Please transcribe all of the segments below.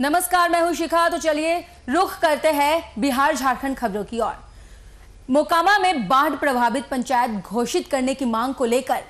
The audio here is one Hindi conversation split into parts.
नमस्कार, मैं हूं शिखा। तो चलिए रुख करते हैं बिहार झारखंड खबरों की ओर। मोकामा में बाढ़ प्रभावित पंचायत घोषित करने की मांग को लेकर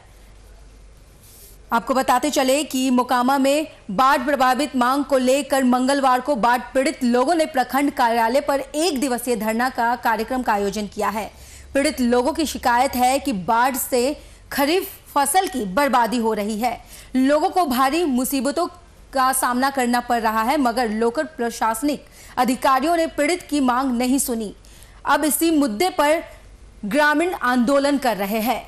आपको बताते चले कि मोकामा में बाढ़ प्रभावित मांग को लेकर मंगलवार को बाढ़ पीड़ित लोगों ने प्रखंड कार्यालय पर एक दिवसीय धरना का कार्यक्रम का आयोजन किया है। पीड़ित लोगों की शिकायत है कि बाढ़ से खरीफ फसल की बर्बादी हो रही है। लोगों को भारी मुसीबतों का सामना करना पड़ रहा है, मगर लोकल प्रशासनिक अधिकारियों ने पीड़ित की मांग नहीं सुनी। अब इसी मुद्दे पर ग्रामीण आंदोलन कर रहे हैं।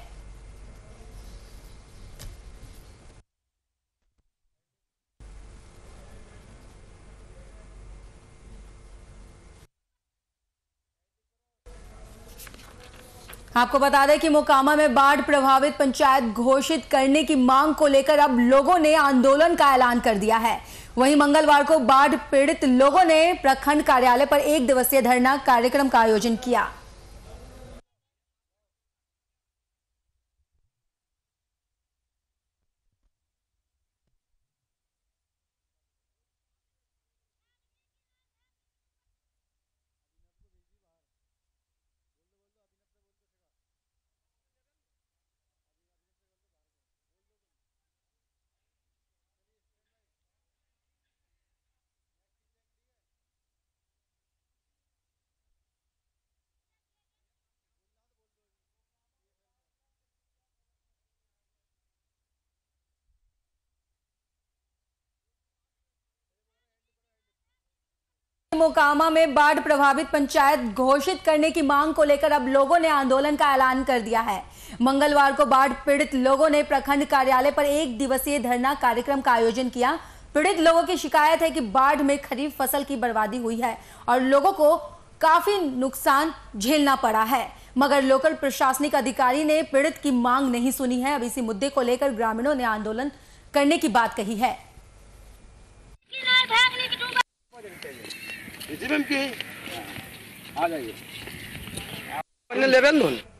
आपको बता दें कि मोकामा में बाढ़ प्रभावित पंचायत घोषित करने की मांग को लेकर अब लोगों ने आंदोलन का ऐलान कर दिया है। वहीं मंगलवार को बाढ़ पीड़ित लोगों ने प्रखंड कार्यालय पर एक दिवसीय धरना कार्यक्रम का आयोजन किया। मोकामा में बाढ़ प्रभावित पंचायत घोषित करने की मांग को लेकर अब लोगों ने आंदोलन का ऐलान कर दिया है। मंगलवार को बाढ़ पीड़ित लोगों ने प्रखंड कार्यालय पर एक दिवसीय धरना कार्यक्रम का आयोजन किया। पीड़ित लोगों की शिकायत है कि बाढ़ में खरीफ फसल की बर्बादी हुई है और लोगों को काफी नुकसान झेलना पड़ा है, मगर लोकल प्रशासनिक अधिकारी ने पीड़ित की मांग नहीं सुनी है। अब इसी मुद्दे को लेकर ग्रामीणों ने आंदोलन करने की बात कही है। इसी में आ जाइए लेवल